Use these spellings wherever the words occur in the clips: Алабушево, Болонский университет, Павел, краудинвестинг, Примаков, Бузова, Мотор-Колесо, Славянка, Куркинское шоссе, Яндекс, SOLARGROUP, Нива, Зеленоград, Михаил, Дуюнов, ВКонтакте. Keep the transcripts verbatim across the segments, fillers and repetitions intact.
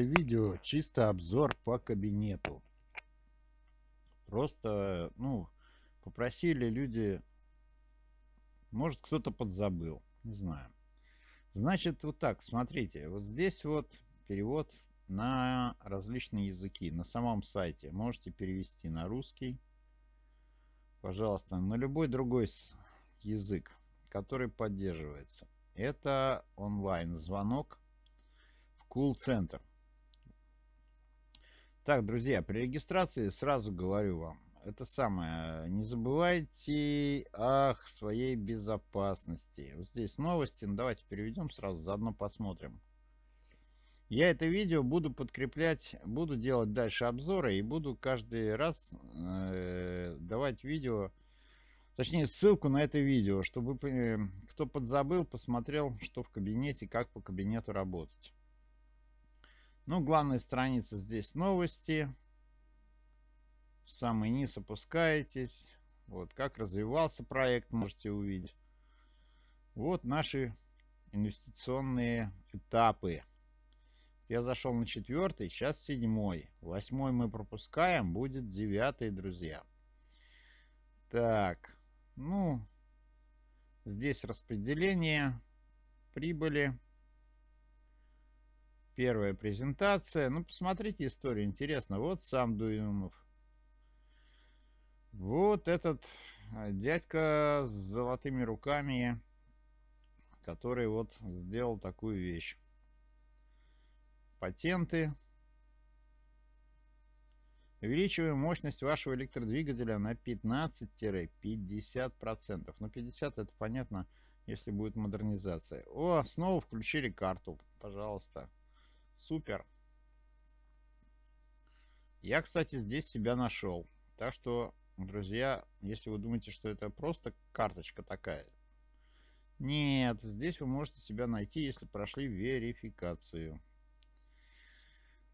это видео чисто обзор по кабинету. Просто, ну, попросили люди, может, кто-то подзабыл, не знаю. Значит, вот так, смотрите, вот здесь вот перевод на различные языки. На самом сайте можете перевести на русский, пожалуйста, на любой другой язык, который поддерживается. Это онлайн-звонок в колл-центр. Так, друзья, при регистрации сразу говорю вам, это самое, не забывайте о своей безопасности. Вот здесь новости, ну, давайте переведем сразу, заодно посмотрим. Я это видео буду подкреплять, буду делать дальше обзоры и буду каждый раз э, давать видео, точнее ссылку на это видео, чтобы э, кто подзабыл, посмотрел, что в кабинете, как по кабинету работать. Ну, главная страница здесь новости. В самый низ опускаетесь. Вот как развивался проект, можете увидеть. Вот наши инвестиционные этапы. Я зашел на четвертый, сейчас седьмой. Восьмой мы пропускаем, будет девятый, друзья. Так, ну, здесь распределение прибыли. Первая презентация. Ну, посмотрите, история интересна. Вот сам Дуюнов. Вот этот дядька с золотыми руками, который вот сделал такую вещь. Патенты. Увеличиваем мощность вашего электродвигателя на пятнадцать-пятьдесят процентов. Но пятьдесят это понятно, если будет модернизация. О, снова включили карту. Пожалуйста. Супер. Я, кстати, здесь себя нашел. Так что, друзья, если вы думаете, что это просто карточка такая. Нет, здесь вы можете себя найти, если прошли верификацию.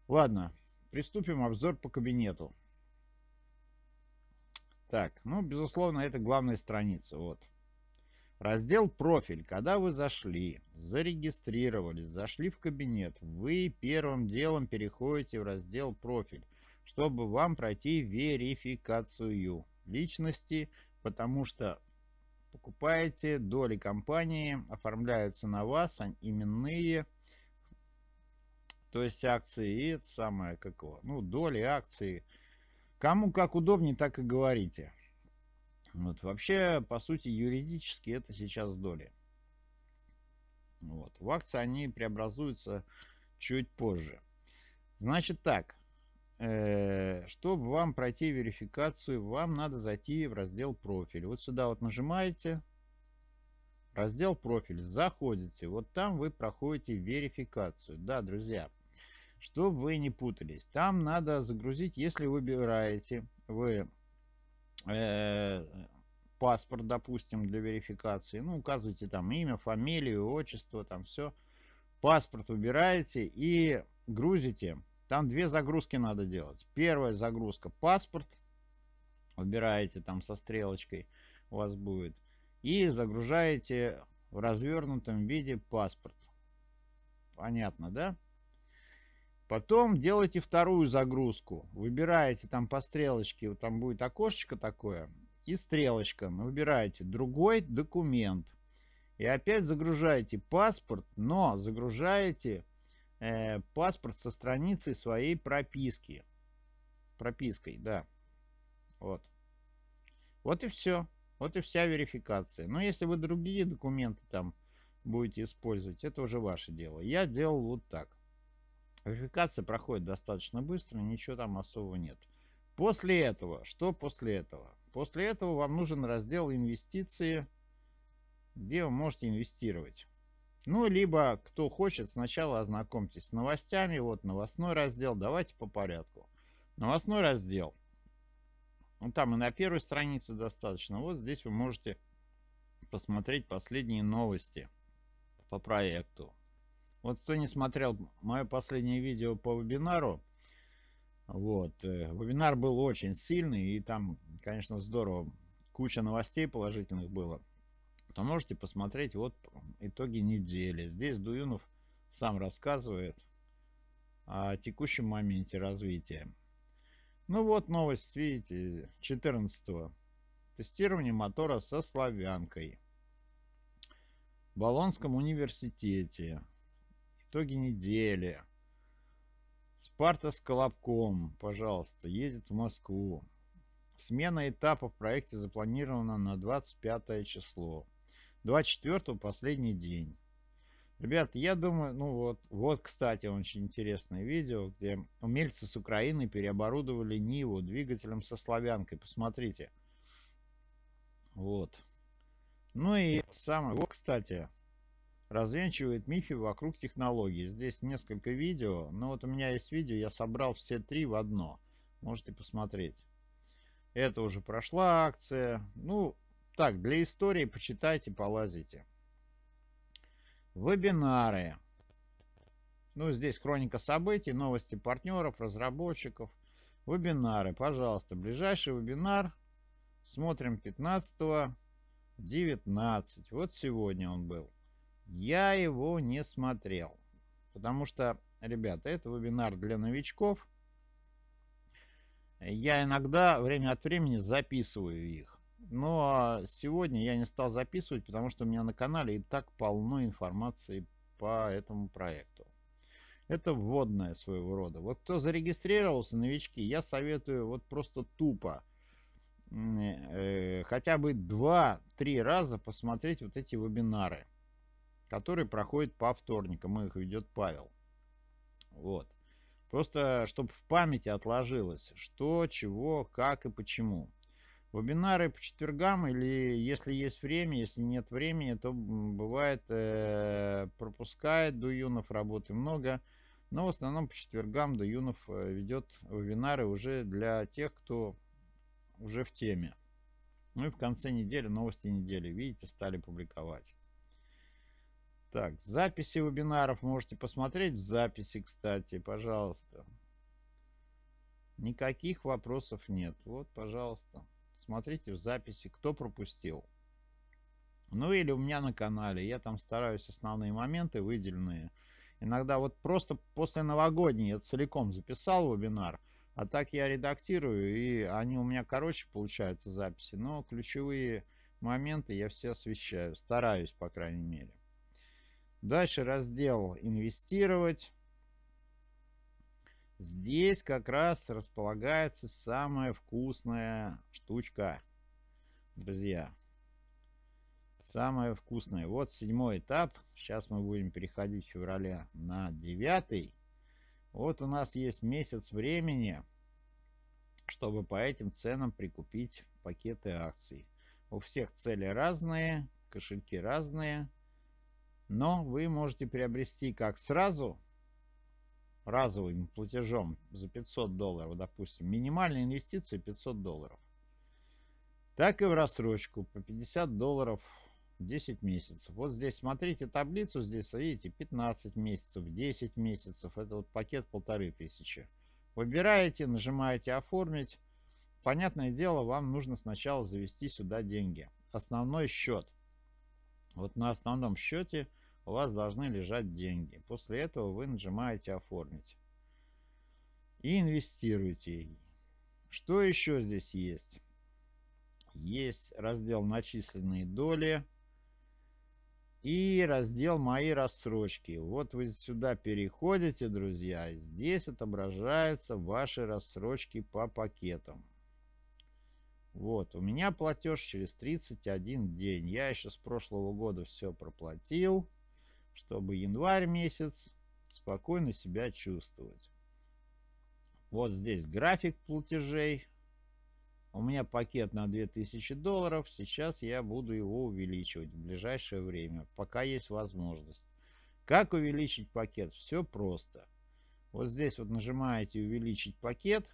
Ладно, приступим обзор по кабинету. Так, ну, безусловно, это главная страница. Вот. Раздел «Профиль». Когда вы зашли, зарегистрировались, зашли в кабинет, вы первым делом переходите в раздел «Профиль», чтобы вам пройти верификацию личности, потому что покупаете доли компании, оформляются на вас именные, то есть акции, и это самое, как его, ну, доли, акции. Кому как удобнее, так и говорите. Вот, вообще, по сути, юридически это сейчас доли. Вот, в акции они преобразуются чуть позже. Значит так, э, чтобы вам пройти верификацию, вам надо зайти в раздел «Профиль». Вот сюда вот нажимаете, раздел «Профиль», заходите. Вот там вы проходите верификацию. Да, друзья. Чтобы вы не путались, там надо загрузить, если выбираете вы э, паспорт, допустим, для верификации, ну, указывайте там имя, фамилию, отчество, там все, паспорт выбираете и грузите. Там две загрузки надо делать. Первая загрузка — паспорт, выбираете там со стрелочкой, у вас будет, и загружаете в развернутом виде паспорт. Понятно, да? Потом делаете вторую загрузку. Выбираете там по стрелочке, вот там будет окошечко такое и стрелочка. Выбираете другой документ. И опять загружаете паспорт, но загружаете э, паспорт со страницей своей прописки. Пропиской, да. Вот. Вот и все. Вот и вся верификация. Но если вы другие документы там будете использовать, это уже ваше дело. Я делал вот так. Верификация проходит достаточно быстро, ничего там особого нет. После этого, что после этого? После этого вам нужен раздел «Инвестиции», где вы можете инвестировать. Ну, либо, кто хочет, сначала ознакомьтесь с новостями. Вот новостной раздел. Давайте по порядку. Новостной раздел. Ну, там и на первой странице достаточно. Вот здесь вы можете посмотреть последние новости по проекту. Вот кто не смотрел мое последнее видео по вебинару, вот, вебинар был очень сильный, и там, конечно, здорово, куча новостей положительных было, то можете посмотреть вот итоги недели. Здесь Дуюнов сам рассказывает о текущем моменте развития. Ну вот новость, видите, четырнадцатого. Тестирование мотора со Славянкой в Болонском университете. Итоги недели. Спарта с Колобком, пожалуйста, едет в Москву. Смена этапа в проекте запланирована на двадцать пятое число. двадцать четвёртого последний день. Ребят, я думаю, ну вот, вот, кстати, очень интересное видео, где умельцы с Украины переоборудовали Ниву двигателем со Славянкой. Посмотрите. Вот. Ну и самое, вот, кстати, развенчивает мифы вокруг технологий. Здесь несколько видео, но вот у меня есть видео, я собрал все три в одно. Можете посмотреть. Это уже прошла акция. Ну, так, для истории почитайте, полазите. Вебинары. Ну, здесь хроника событий, новости партнеров, разработчиков. Вебинары, пожалуйста. Ближайший вебинар смотрим пятнадцатого в девятнадцать. Вот сегодня он был. Я его не смотрел. Потому что, ребята, это вебинар для новичков. Я иногда время от времени записываю их. Но сегодня я не стал записывать, потому что у меня на канале и так полно информации по этому проекту. Это вводное своего рода. Вот кто зарегистрировался, новички, я советую вот просто тупо э, хотя бы два-три раза посмотреть вот эти вебинары, которые проходят по вторникам. Их ведет Павел. Вот. Просто чтобы в памяти отложилось, что, чего, как и почему. Вебинары по четвергам, или если есть время, если нет времени, то бывает э, пропускает Дуюнов, работы много. Но в основном по четвергам Дуюнов ведет вебинары уже для тех, кто уже в теме. Ну и в конце недели, новости недели, видите, стали публиковать. Так, записи вебинаров можете посмотреть в записи, кстати, пожалуйста. Никаких вопросов нет. Вот, пожалуйста. Смотрите в записи, кто пропустил. Ну или у меня на канале. Я там стараюсь основные моменты выделенные. Иногда вот просто после новогодней я целиком записал вебинар. А так я редактирую, и они у меня короче получаются записи. Но ключевые моменты я все освещаю. Стараюсь, по крайней мере. Дальше раздел «Инвестировать». Здесь как раз располагается самая вкусная штучка, друзья. Самая вкусная. Вот седьмой этап. Сейчас мы будем переходить в феврале на девятый. Вот у нас есть месяц времени, чтобы по этим ценам прикупить пакеты акций. У всех цели разные, кошельки разные. Но вы можете приобрести как сразу, разовым платежом за пятьсот долларов, допустим, минимальные инвестиции пятьсот долларов, так и в рассрочку по пятьдесят долларов десять месяцев. Вот здесь смотрите таблицу, здесь видите пятнадцать месяцев, десять месяцев, это вот пакет полторы тысячи. Выбираете, нажимаете оформить. Понятное дело, вам нужно сначала завести сюда деньги. Основной счет. Вот на основном счете у вас должны лежать деньги. После этого вы нажимаете «Оформить» и инвестируете. Что еще здесь есть? Есть раздел «Начисленные доли» и раздел «Мои рассрочки». Вот вы сюда переходите, друзья, и здесь отображаются ваши рассрочки по пакетам. Вот, у меня платеж через тридцать один день. Я еще с прошлого года все проплатил, чтобы январь месяц спокойно себя чувствовать. Вот здесь график платежей. У меня пакет на две тысячи долларов. Сейчас я буду его увеличивать в ближайшее время, пока есть возможность. Как увеличить пакет? Все просто. Вот здесь вот нажимаете «Увеличить пакет».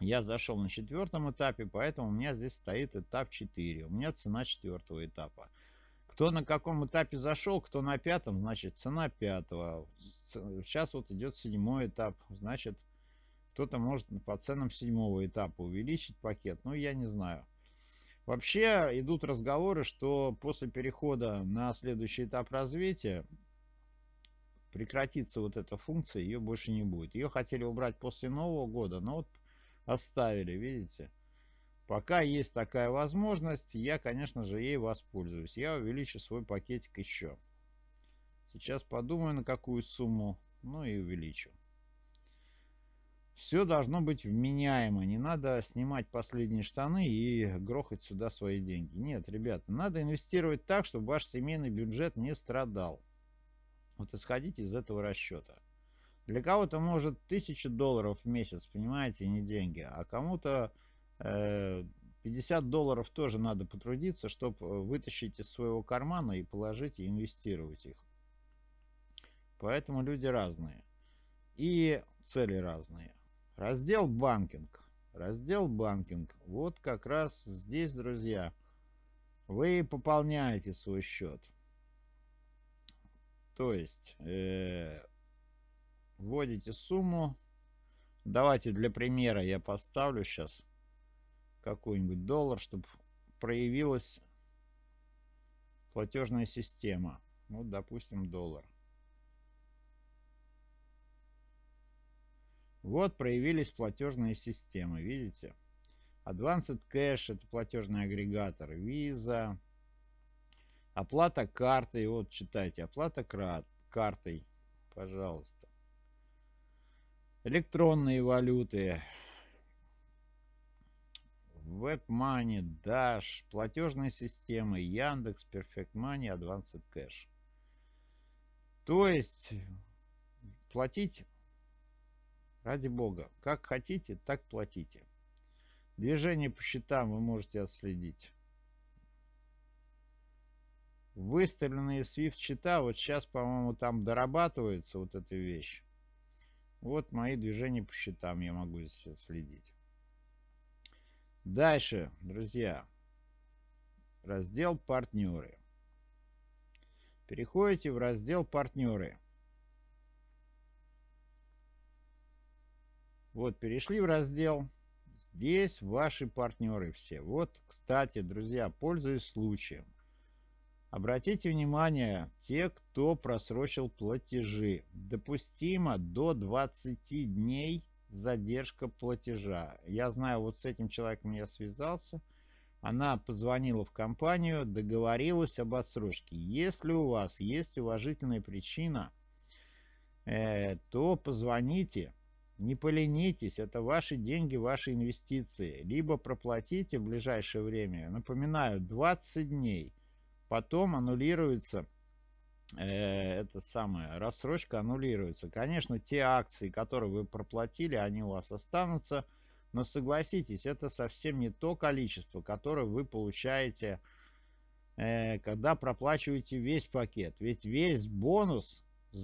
Я зашел на четвертом этапе, поэтому у меня здесь стоит этап четыре. У меня цена четвертого этапа. Кто на каком этапе зашел, кто на пятом, значит цена пятого. Сейчас вот идет седьмой этап. Значит, кто-то может по ценам седьмого этапа увеличить пакет. Ну, я не знаю. Вообще идут разговоры, что после перехода на следующий этап развития прекратится вот эта функция, ее больше не будет. Ее хотели убрать после Нового года, но вот оставили, видите. Пока есть такая возможность, я, конечно же, ей воспользуюсь. Я увеличу свой пакетик еще. Сейчас подумаю, на какую сумму, ну и увеличу. Все должно быть вменяемо. Не надо снимать последние штаны и грохать сюда свои деньги. Нет, ребята, надо инвестировать так, чтобы ваш семейный бюджет не страдал. Вот исходите из этого расчета. Для кого-то, может, тысяча долларов в месяц, понимаете, не деньги. А кому-то э, пятьдесят долларов тоже надо потрудиться, чтобы вытащить из своего кармана и положить, и инвестировать их. Поэтому люди разные. И цели разные. Раздел банкинг. Раздел банкинг. Вот как раз здесь, друзья, вы пополняете свой счет. То есть э, вводите сумму. Давайте для примера я поставлю сейчас какой-нибудь доллар, чтобы проявилась платежная система. Ну, допустим, доллар. Вот проявились платежные системы, видите? Advanced Cash — это платежный агрегатор. Visa. Оплата картой. Вот, читайте. Оплата картой. Пожалуйста. Электронные валюты. WebMoney, Dash. Платежные системы. Яндекс, Perfect Money, Advanced Cash. То есть, платить... Ради бога, как хотите, так платите. Движение по счетам вы можете отследить. Выставленные свифт счета, вот сейчас, по-моему, там дорабатывается вот эта вещь. Вот мои движения по счетам я могу здесь отследить. Дальше, друзья, раздел партнеры. Переходите в раздел партнеры. Вот, перешли в раздел. Здесь ваши партнеры все. Вот, кстати, друзья, пользуясь случаем, обратите внимание, те, кто просрочил платежи. Допустимо до двадцати дней задержка платежа. Я знаю, вот с этим человеком я связался. Она позвонила в компанию, договорилась об отсрочке. Если у вас есть уважительная причина, э, то позвоните. Не поленитесь, это ваши деньги, ваши инвестиции. Либо проплатите в ближайшее время, напоминаю, двадцать дней. Потом аннулируется, э, это самое, рассрочка аннулируется. Конечно, те акции, которые вы проплатили, они у вас останутся. Но согласитесь, это совсем не то количество, которое вы получаете, э, когда проплачиваете весь пакет. Ведь весь бонус...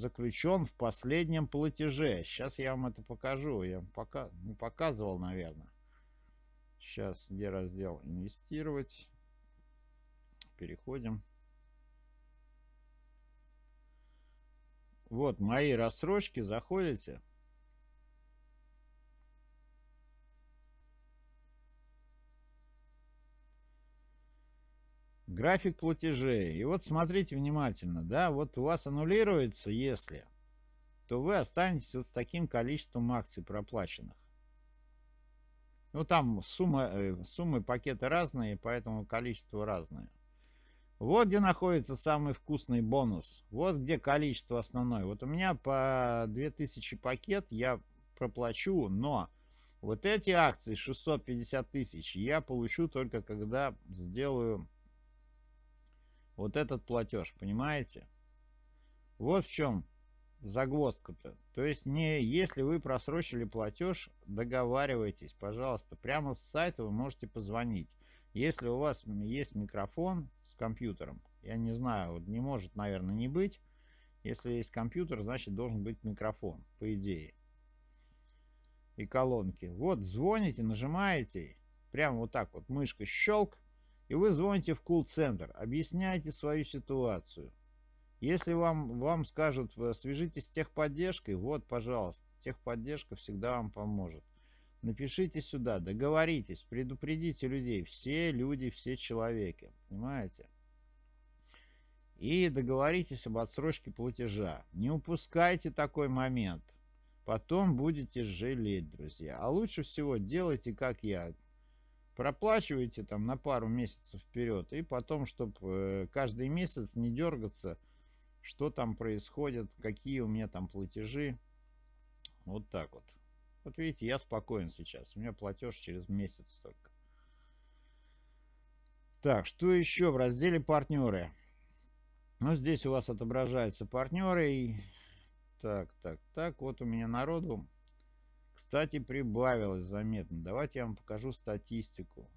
заключен в последнем платеже. Сейчас я вам это покажу. Я вам пока не показывал, наверное. Сейчас где раздел инвестировать. Переходим. Вот мои рассрочки. Заходите. График платежей. И вот смотрите внимательно, да, вот у вас аннулируется, если, то вы останетесь вот с таким количеством акций проплаченных. Ну, там сумма, э, суммы пакета разные, поэтому количество разное. Вот где находится самый вкусный бонус. Вот где количество основное. Вот у меня по две тысячи пакет я проплачу, но... вот эти акции, шестьсот пятьдесят тысяч, я получу только когда сделаю... вот этот платеж, понимаете? Вот в чем загвоздка-то. То есть, не если вы просрочили платеж, договаривайтесь, пожалуйста. Прямо с сайта вы можете позвонить. Если у вас есть микрофон с компьютером, я не знаю, вот не может, наверное, не быть. Если есть компьютер, значит, должен быть микрофон, по идее. И колонки. Вот, звоните, нажимаете, прямо вот так вот, мышка щелк. И вы звоните в колл-центр, объясняйте свою ситуацию. Если вам, вам скажут, свяжитесь с техподдержкой, вот, пожалуйста, техподдержка всегда вам поможет. Напишите сюда, договоритесь, предупредите людей. Все люди, все человеки, понимаете? и договоритесь об отсрочке платежа. Не упускайте такой момент. Потом будете жалеть, друзья. А лучше всего делайте, как я. Проплачивайте там на пару месяцев вперед. И потом, чтобы каждый месяц не дергаться, что там происходит, какие у меня там платежи. Вот так вот. Вот видите, я спокоен сейчас. У меня платеж через месяц только. Так, что еще в разделе «Партнеры»? Ну, здесь у вас отображаются партнеры. И... Так, так, так. Вот у меня народу, кстати, прибавилось заметно. Давайте я вам покажу статистику.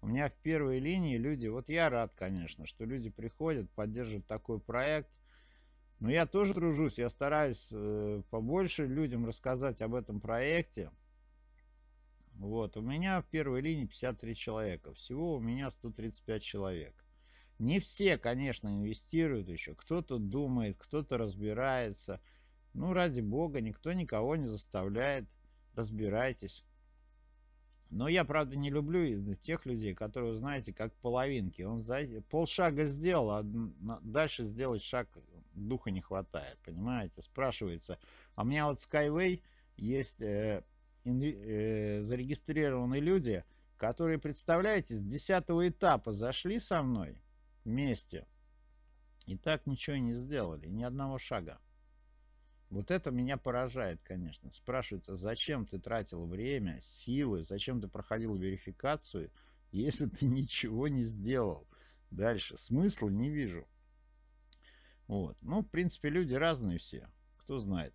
У меня в первой линии люди... Вот я рад, конечно, что люди приходят, поддерживают такой проект. Но я тоже тружусь. Я стараюсь побольше людям рассказать об этом проекте. Вот. У меня в первой линии пятьдесят три человека. Всего у меня сто тридцать пять человек. Не все, конечно, инвестируют еще. Кто-то думает, кто-то разбирается. Ну, ради бога, никто никого не заставляет. Разбирайтесь. Но я, правда, не люблю тех людей, которые, знаете, как половинки. Он знаете, полшага сделал, а дальше сделать шаг духа не хватает. Понимаете? Спрашивается. А у меня вот Skyway есть э, э, зарегистрированные люди, которые, представляете, с десятого этапа зашли со мной вместе. И так ничего не сделали. Ни одного шага. Вот это меня поражает, конечно. Спрашивается, зачем ты тратил время, силы, зачем ты проходил верификацию, если ты ничего не сделал. Дальше. Смысла не вижу. Вот. Ну, в принципе, люди разные все. Кто знает.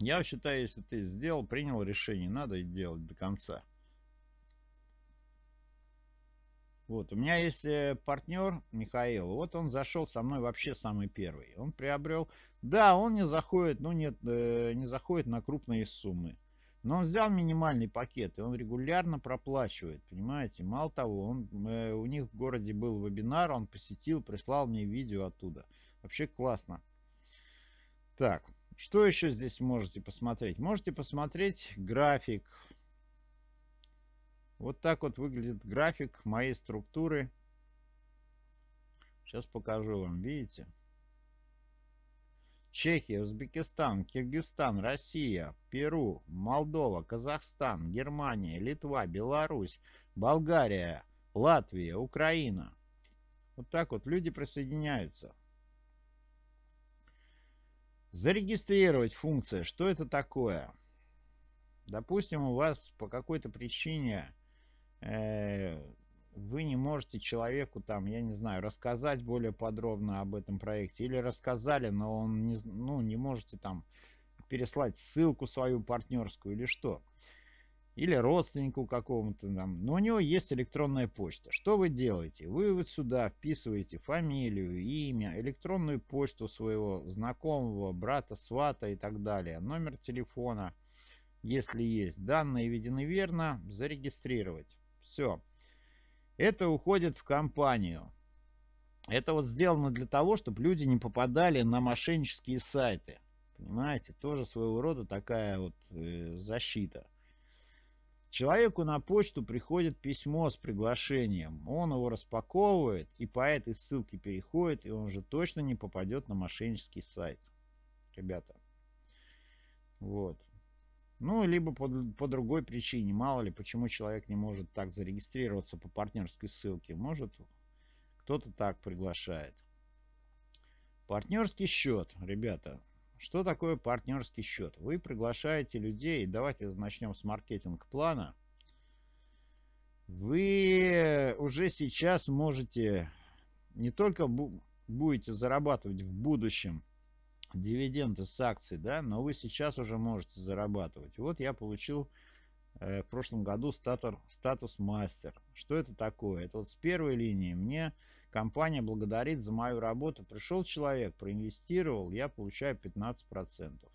Я считаю, если ты сделал, принял решение, надо и делать до конца. Вот, у меня есть партнер Михаил. Вот он зашел со мной вообще самый первый. Он приобрел... Да, он не заходит, ну нет, э, не заходит на крупные суммы. Но он взял минимальный пакет, и он регулярно проплачивает, понимаете? Мало того, он, э, у них в городе был вебинар, он посетил, прислал мне видео оттуда. Вообще классно. Так, что еще здесь можете посмотреть? Можете посмотреть график. Вот так вот выглядит график моей структуры. Сейчас покажу вам. Видите? Чехия, Узбекистан, Киргизстан, Россия, Перу, Молдова, Казахстан, Германия, Литва, Беларусь, Болгария, Латвия, Украина. Вот так вот люди присоединяются. Зарегистрировать функция. Что это такое? Допустим, у вас по какой-то причине... вы не можете человеку там, я не знаю, рассказать более подробно об этом проекте. Или рассказали, но он не, ну, не можете там переслать ссылку свою партнерскую или что. Или родственнику какому-то там. Но у него есть электронная почта. Что вы делаете? Вы вот сюда вписываете фамилию, имя, электронную почту своего знакомого, брата, свата и так далее. Номер телефона, если есть. Данные введены верно. Зарегистрировать. Все. Это уходит в компанию. Это вот сделано для того, чтобы люди не попадали на мошеннические сайты. Понимаете? Тоже своего рода такая вот э, защита. Человеку на почту приходит письмо с приглашением. Он его распаковывает и по этой ссылке переходит, и он же точно не попадет на мошеннический сайт. Ребята. Вот. Ну, либо по, по другой причине. Мало ли, почему человек не может так зарегистрироваться по партнерской ссылке. Может, кто-то так приглашает. Партнерский счет, ребята. Что такое партнерский счет? Вы приглашаете людей. Давайте начнем с маркетинг-плана. Вы уже сейчас можете не только будете зарабатывать в будущем дивиденды с акций, да, но вы сейчас уже можете зарабатывать. Вот я получил э, в прошлом году статус, статус мастер. Что это такое? Это вот с первой линии мне компания благодарит за мою работу. Пришел человек, проинвестировал, я получаю пятнадцать процентов.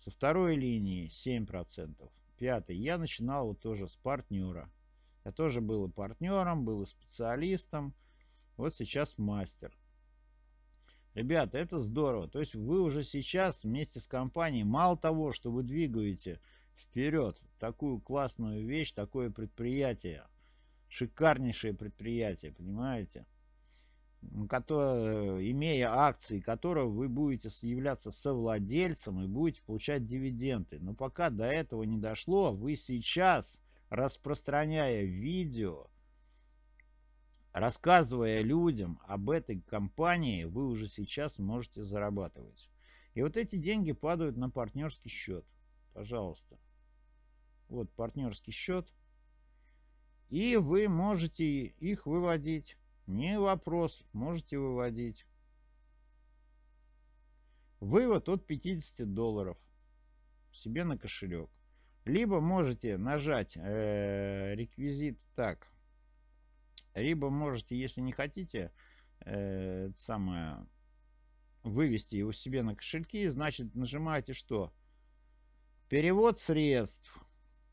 Со второй линии семь процентов. Пятый. Я начинал вот тоже с партнера. Я тоже был и партнером, был и специалистом. Вот сейчас мастер. Ребята, это здорово. То есть вы уже сейчас вместе с компанией, мало того, что вы двигаете вперед такую классную вещь, такое предприятие, шикарнейшее предприятие, понимаете? который, имея акции которого вы будете являться совладельцем и будете получать дивиденды. Но пока до этого не дошло, вы сейчас, распространяя видео, рассказывая людям об этой компании, вы уже сейчас можете зарабатывать. И вот эти деньги падают на партнерский счет. Пожалуйста. Вот партнерский счет. И вы можете их выводить. Не вопрос, можете выводить. Вывод от пятидесяти долларов себе на кошелек. Либо можете нажать э, реквизит так. Либо можете, если не хотите, э, самое, вывести его себе на кошельки, значит нажимаете что? Перевод средств.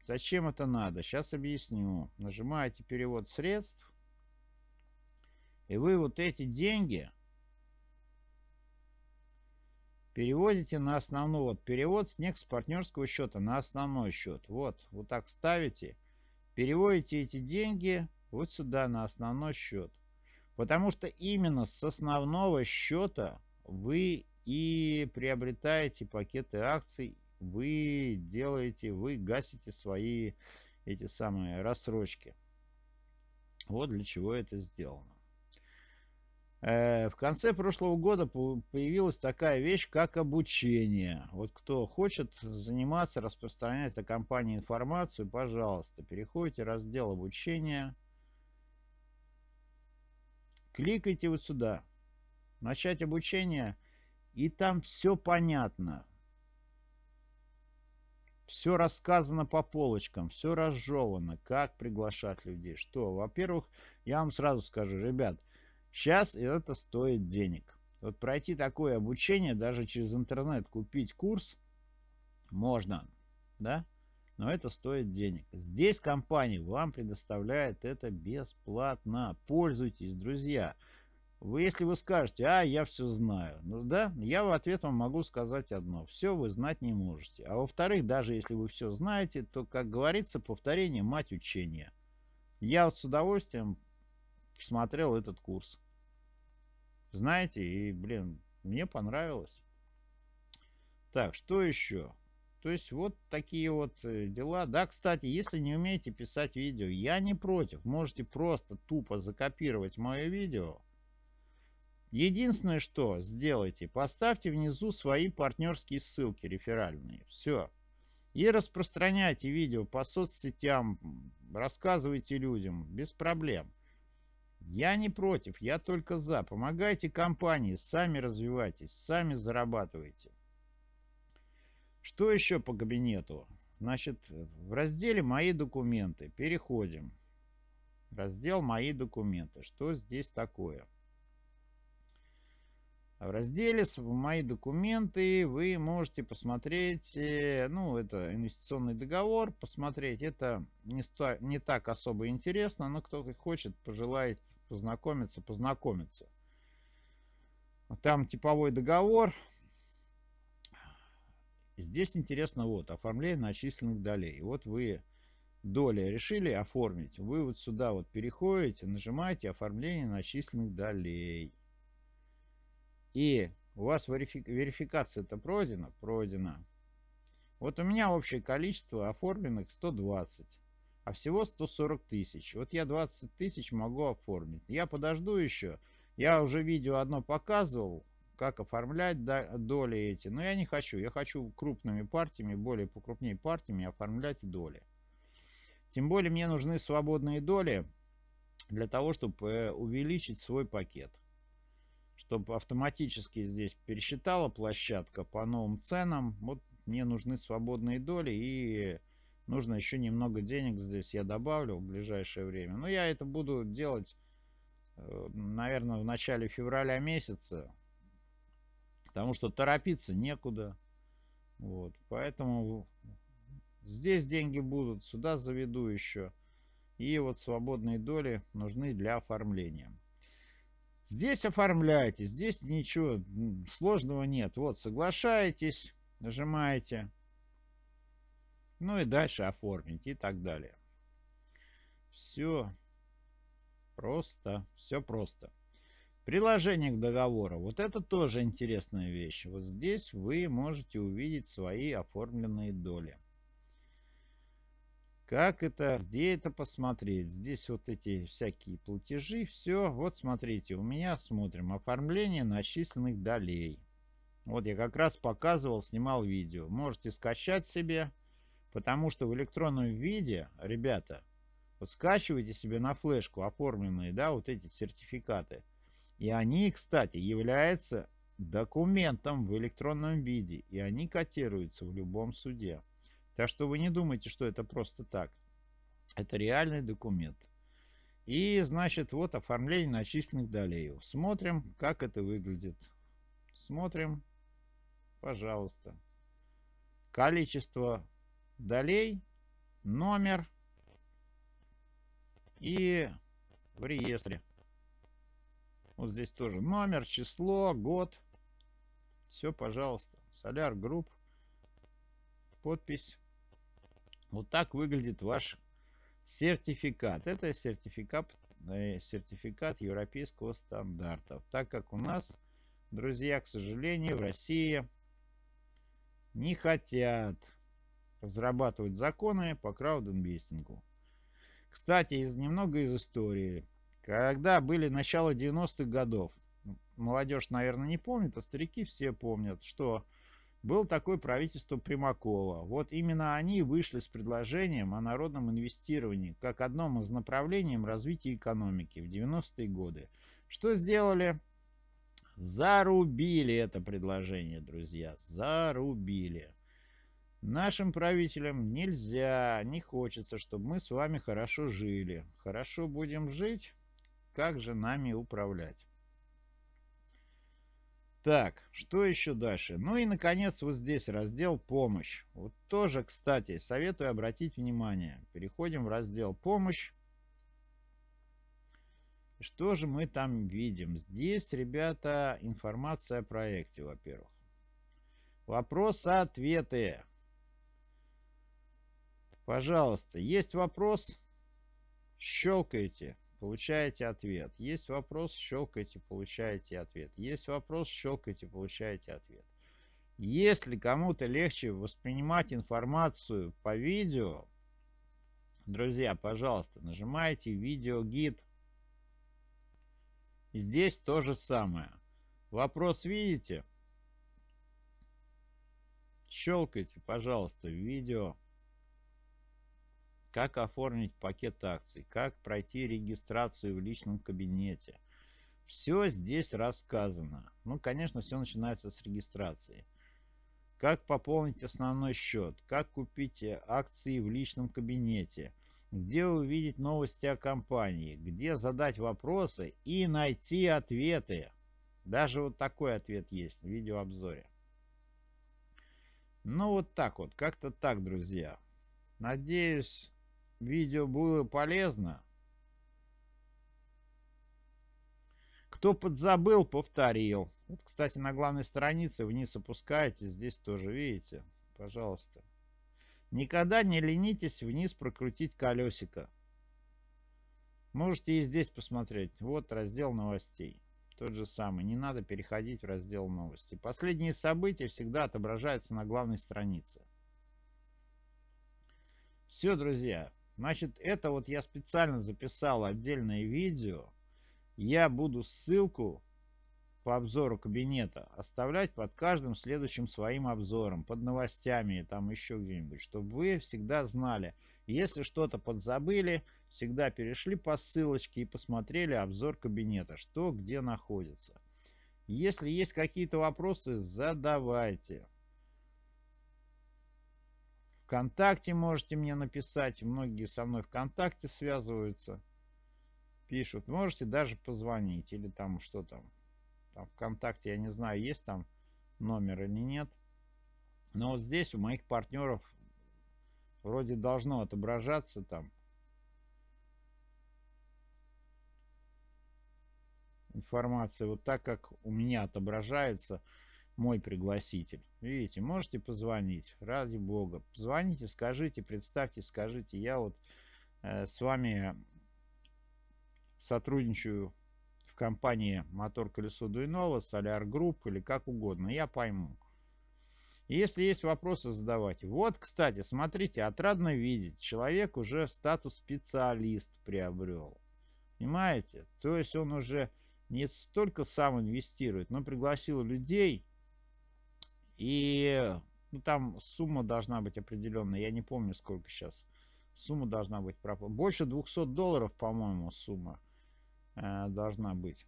Зачем это надо? Сейчас объясню. Нажимаете перевод средств. И вы вот эти деньги переводите на основной. Вот перевод снег с партнерского счета на основной счет. Вот. Вот так ставите. Переводите эти деньги вот сюда на основной счет. Потому что именно с основного счета вы и приобретаете пакеты акций. Вы делаете, вы гасите свои эти самые рассрочки. Вот для чего это сделано. В конце прошлого года появилась такая вещь, как обучение. Вот кто хочет заниматься, распространять о компании информацию, пожалуйста, переходите в раздел обучения. Кликайте вот сюда. Начать обучение. И там все понятно. Все рассказано по полочкам, все разжевано, как приглашать людей. Что, во-первых, я вам сразу скажу, ребят, сейчас это стоит денег. Вот пройти такое обучение, даже через интернет купить курс можно, да? Но это стоит денег. Здесь компания вам предоставляет это бесплатно. Пользуйтесь, друзья. Вы, если вы скажете, а, я все знаю. Ну да, я в ответ вам могу сказать одно. Все вы знать не можете. А во-вторых, даже если вы все знаете, то, как говорится, повторение мать учения. Я вот с удовольствием смотрел этот курс. Знаете, и, блин, мне понравилось. Так, что еще? То есть, вот такие вот дела. Да, кстати, если не умеете писать видео, я не против. Можете просто тупо закопировать мое видео. Единственное, что сделайте, поставьте внизу свои партнерские ссылки реферальные. Все. И распространяйте видео по соцсетям, рассказывайте людям без проблем. Я не против, я только за. Помогайте компании, сами развивайтесь, сами зарабатывайте. Что еще по кабинету? Значит, в разделе «Мои документы» переходим. Раздел «Мои документы». Что здесь такое? В разделе «Мои документы» вы можете посмотреть, ну, это инвестиционный договор, посмотреть. Это не, не так особо интересно, но кто хочет, пожелает познакомиться, познакомиться. Там типовой договор. Здесь интересно, вот, оформление начисленных долей. Вот вы доли решили оформить. Вы вот сюда вот переходите, нажимаете «Оформление начисленных долей». И у вас верификация-то пройдена? Пройдена. Вот у меня общее количество оформленных сто двадцать, а всего сто сорок тысяч. Вот я двадцать тысяч могу оформить. Я подожду еще. Я уже видео одно показывал, как оформлять доли эти. Но я не хочу. Я хочу крупными партиями, более покрупнее партиями оформлять доли. Тем более мне нужны свободные доли для того, чтобы увеличить свой пакет. Чтобы автоматически здесь пересчитала площадка по новым ценам. Вот мне нужны свободные доли и нужно еще немного денег здесь я добавлю в ближайшее время. Но я это буду делать, наверное, в начале февраля месяца, потому что торопиться некуда. Вот, поэтому здесь деньги будут, сюда заведу еще. И вот свободные доли нужны для оформления. Здесь оформляете, здесь ничего сложного нет. Вот, соглашаетесь, нажимаете. Ну и дальше оформите и так далее. Все просто, все просто. Приложение к договору. Вот это тоже интересная вещь. Вот здесь вы можете увидеть свои оформленные доли. Как это, где это посмотреть? Здесь вот эти всякие платежи. Все, вот смотрите, у меня смотрим оформление начисленных долей. Вот я как раз показывал, снимал видео. Можете скачать себе, потому что в электронном виде, ребята, вот скачивайте себе на флешку оформленные, да, вот эти сертификаты. И они, кстати, являются документом в электронном виде. И они котируются в любом суде. Так что вы не думайте, что это просто так. Это реальный документ. И, значит, вот оформление начисленных долей. Смотрим, как это выглядит. Смотрим. Пожалуйста. Количество долей, номер и в реестре. Вот здесь тоже номер, число, год. Все, пожалуйста. SOLARGROUP. Подпись. Вот так выглядит ваш сертификат. Это сертификат, сертификат европейского стандарта. Так как у нас, друзья, к сожалению, в России не хотят разрабатывать законы по краудинвестингу. Кстати, из, немного из истории. Когда были начало девяностых годов, молодежь, наверное, не помнит, а старики все помнят, что было такое правительство Примакова. Вот именно они вышли с предложением о народном инвестировании как одном из направлений развития экономики в девяностые годы. Что сделали? Зарубили это предложение, друзья. Зарубили. Нашим правителям нельзя, не хочется, чтобы мы с вами хорошо жили. Хорошо будем жить. Как же нами управлять? Так, что еще дальше? Ну и, наконец, вот здесь раздел «Помощь». Вот тоже, кстати, советую обратить внимание. Переходим в раздел «Помощь». Что же мы там видим? Здесь, ребята, информация о проекте, во-первых. Вопросы-ответы. Пожалуйста, есть вопрос? Щелкайте. Получаете ответ. Есть вопрос, щелкайте, получаете ответ. Есть вопрос, щелкайте, получаете ответ. Если кому-то легче воспринимать информацию по видео, друзья, пожалуйста, нажимайте «Видеогид». Здесь то же самое. Вопрос видите? Щелкайте, пожалуйста, «Видео». Как оформить пакет акций, как пройти регистрацию в личном кабинете. Все здесь рассказано. Ну, конечно, все начинается с регистрации. Как пополнить основной счет, как купить акции в личном кабинете, где увидеть новости о компании, где задать вопросы и найти ответы. Даже вот такой ответ есть в видеообзоре. Ну, вот так вот, как-то так, друзья. Надеюсь, видео было полезно. Кто подзабыл, повторил. Вот, кстати, на главной странице вниз опускаете. Здесь тоже видите. Пожалуйста. Никогда не ленитесь вниз прокрутить колесико. Можете и здесь посмотреть. Вот раздел новостей. Тот же самый. Не надо переходить в раздел новости. Последние события всегда отображаются на главной странице. Все, друзья, значит, это вот я специально записал отдельное видео. Я буду ссылку по обзору кабинета оставлять под каждым следующим своим обзором, под новостями, там еще где-нибудь, чтобы вы всегда знали. Если что-то подзабыли, всегда перешли по ссылочке и посмотрели обзор кабинета, что где находится. Если есть какие-то вопросы, задавайте. ВКонтакте можете мне написать. Многие со мной ВКонтакте связываются. Пишут. Можете даже позвонить. Или там что там. Там ВКонтакте, я не знаю, есть там номер или нет. Но вот здесь у моих партнеров вроде должно отображаться там информация. Вот так, как у меня отображается мой пригласитель. Видите, можете позвонить, ради бога. Позвоните, скажите, представьте, скажите. Я вот э, с вами сотрудничаю в компании Мотор-Колесо Дуюнова, SOLARGROUP или как угодно, я пойму. Если есть вопросы, задавайте. Вот, кстати, смотрите, отрадно видеть, человек уже статус специалист приобрел. Понимаете? То есть он уже не столько сам инвестирует, но пригласил людей, и ну, там сумма должна быть определенная, я не помню, сколько сейчас. Сумма должна быть больше двухсот долларов, по-моему, сумма э, должна быть.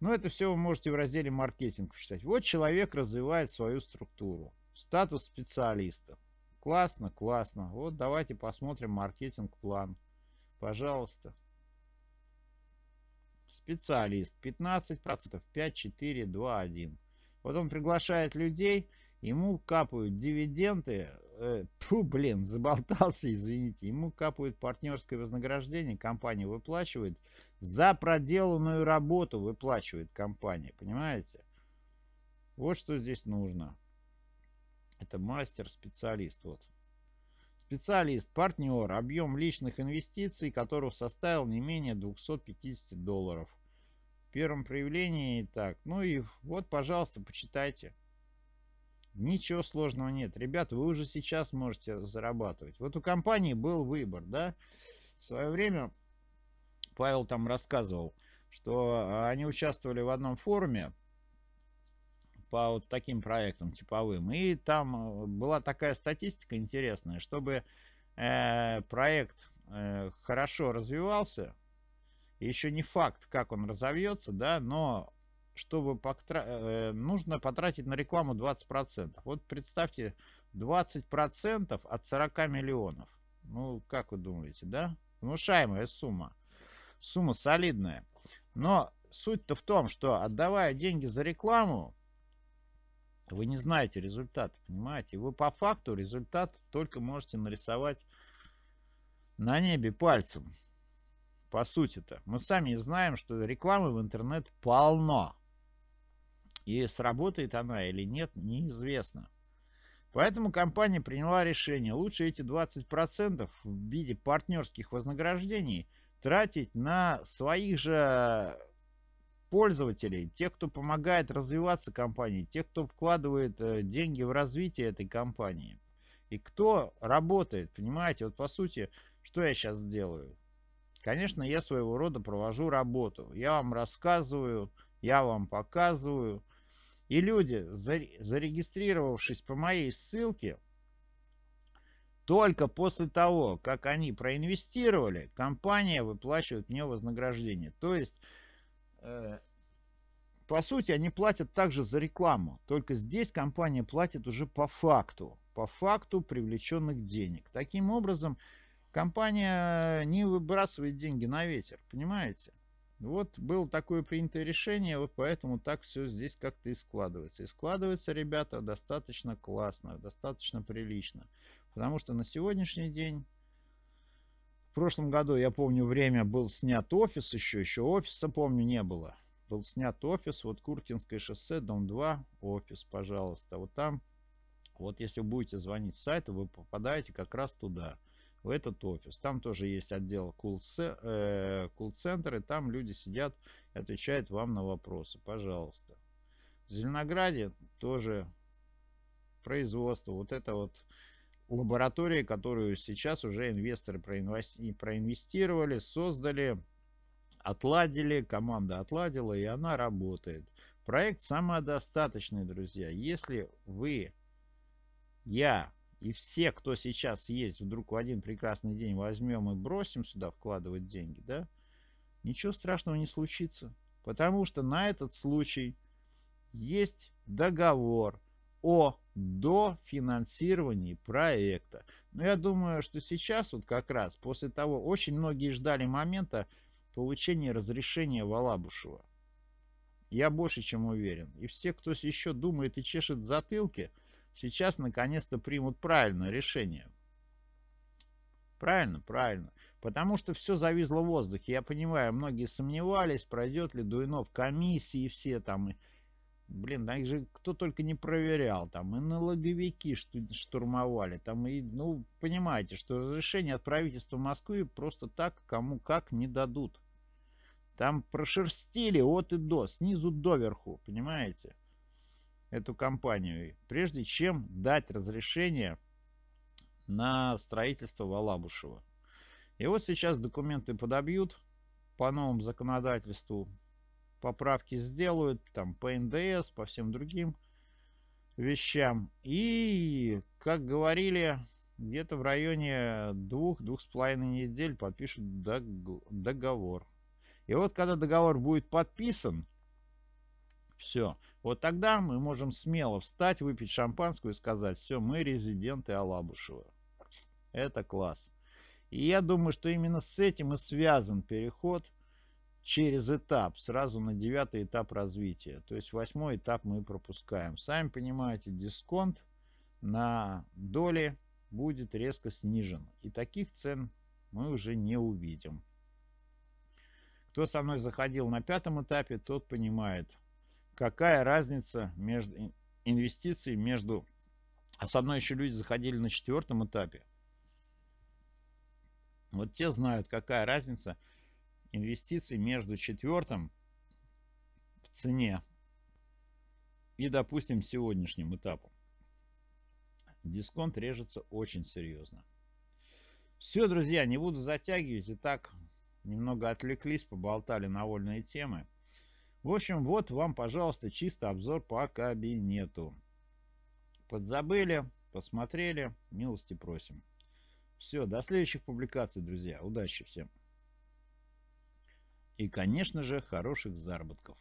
Но это все вы можете в разделе маркетинг почитать. Вот человек развивает свою структуру. Статус специалиста. Классно, классно. Вот давайте посмотрим маркетинг-план. Пожалуйста. Специалист. пятнадцать процентов. пять, четыре, два, один. Вот он приглашает людей. Ему капают дивиденды. Э, фу, блин, заболтался, извините. Ему капают партнерское вознаграждение. Компания выплачивает. За проделанную работу выплачивает компания. Понимаете? Вот что здесь нужно. Это мастер, специалист. Вот. Специалист, партнер, объем личных инвестиций, которого составил не менее двухсот пятидесяти долларов. В первом проявлении. Так, ну и вот, пожалуйста, почитайте. Ничего сложного нет. Ребята, вы уже сейчас можете зарабатывать. Вот у компании был выбор, да? В свое время Павел там рассказывал, что они участвовали в одном форуме по вот таким проектам типовым. И там была такая статистика интересная. Чтобы э, проект э, хорошо развивался, еще не факт, как он разовьется, да, но чтобы потра... э, нужно потратить на рекламу двадцать процентов. Вот представьте, двадцать процентов от сорока миллионов. Ну, как вы думаете, да? Внушаемая сумма. Сумма солидная. Но суть-то в том, что отдавая деньги за рекламу, вы не знаете результат, понимаете? Вы по факту результат только можете нарисовать на небе пальцем. По сути-то. Мы сами знаем, что рекламы в интернет полно. И сработает она или нет, неизвестно. Поэтому компания приняла решение. Лучше эти двадцать процентов в виде партнерских вознаграждений тратить на своих же пользователей, тех, кто помогает развиваться компании, тех, кто вкладывает деньги в развитие этой компании. И кто работает, понимаете, вот по сути, что я сейчас делаю? Конечно, я своего рода провожу работу. Я вам рассказываю, я вам показываю. И люди, зарегистрировавшись по моей ссылке, только после того, как они проинвестировали, компания выплачивает мне вознаграждение. То есть, э, по сути, они платят также за рекламу. Только здесь компания платит уже по факту. По факту привлеченных денег. Таким образом, компания не выбрасывает деньги на ветер. Понимаете? Вот было такое принятое решение. Вот поэтому так все здесь как-то и складывается. И складывается, ребята, достаточно классно. Достаточно прилично. Потому что на сегодняшний день, в прошлом году, я помню, время был снят офис еще, еще офиса, помню, не было. Был снят офис, вот Куркинское шоссе, дом два, офис, пожалуйста. Вот там, вот если будете звонить с сайта, вы попадаете как раз туда, в этот офис. Там тоже есть отдел колл-центр, и там люди сидят и отвечают вам на вопросы, пожалуйста. В Зеленограде тоже производство, вот это вот лаборатории, которую сейчас уже инвесторы проинвестировали, создали, отладили, команда отладила, и она работает. Проект самодостаточный, друзья. Если вы, я и все, кто сейчас есть, вдруг в один прекрасный день возьмем и бросим сюда вкладывать деньги, да, ничего страшного не случится. Потому что на этот случай есть договор о дофинансировании проекта. Но я думаю, что сейчас вот как раз после того, очень многие ждали момента получения разрешения в Алабушево. Я больше чем уверен. И все, кто еще думает и чешет затылки, сейчас наконец-то примут правильное решение. Правильно, правильно. Потому что все зависло в воздухе. Я понимаю, многие сомневались, пройдет ли Дуюнов комиссии все там. Блин, да их же кто только не проверял, там и налоговики штурмовали, там и, ну, понимаете, что разрешение от правительства Москвы просто так кому как не дадут. Там прошерстили от и до, снизу доверху, понимаете, эту компанию, прежде чем дать разрешение на строительство в Алабушево. И вот сейчас документы подобьют по новому законодательству, поправки сделают там по эн дэ эс, по всем другим вещам. И, как говорили, где-то в районе двух-двух с половиной недель подпишут договор. И вот когда договор будет подписан, все, вот тогда мы можем смело встать, выпить шампанское и сказать: все, мы резиденты Алабушева. Это класс. И я думаю, что именно с этим и связан переход через этап, сразу на девятый этап развития. То есть восьмой этап мы пропускаем. Сами понимаете, дисконт на доли будет резко снижен. И таких цен мы уже не увидим. Кто со мной заходил на пятом этапе, тот понимает, какая разница между инвестиций между... А со мной еще люди заходили на четвертом этапе. Вот те знают, какая разница инвестиций между четвертым в цене и, допустим, сегодняшним этапом. Дисконт режется очень серьезно. Все, друзья, не буду затягивать. Итак, немного отвлеклись, поболтали на вольные темы. В общем, вот вам, пожалуйста, чисто обзор по кабинету. Подзабыли, посмотрели, милости просим. Все, до следующих публикаций, друзья. Удачи всем. И, конечно же, хороших заработков.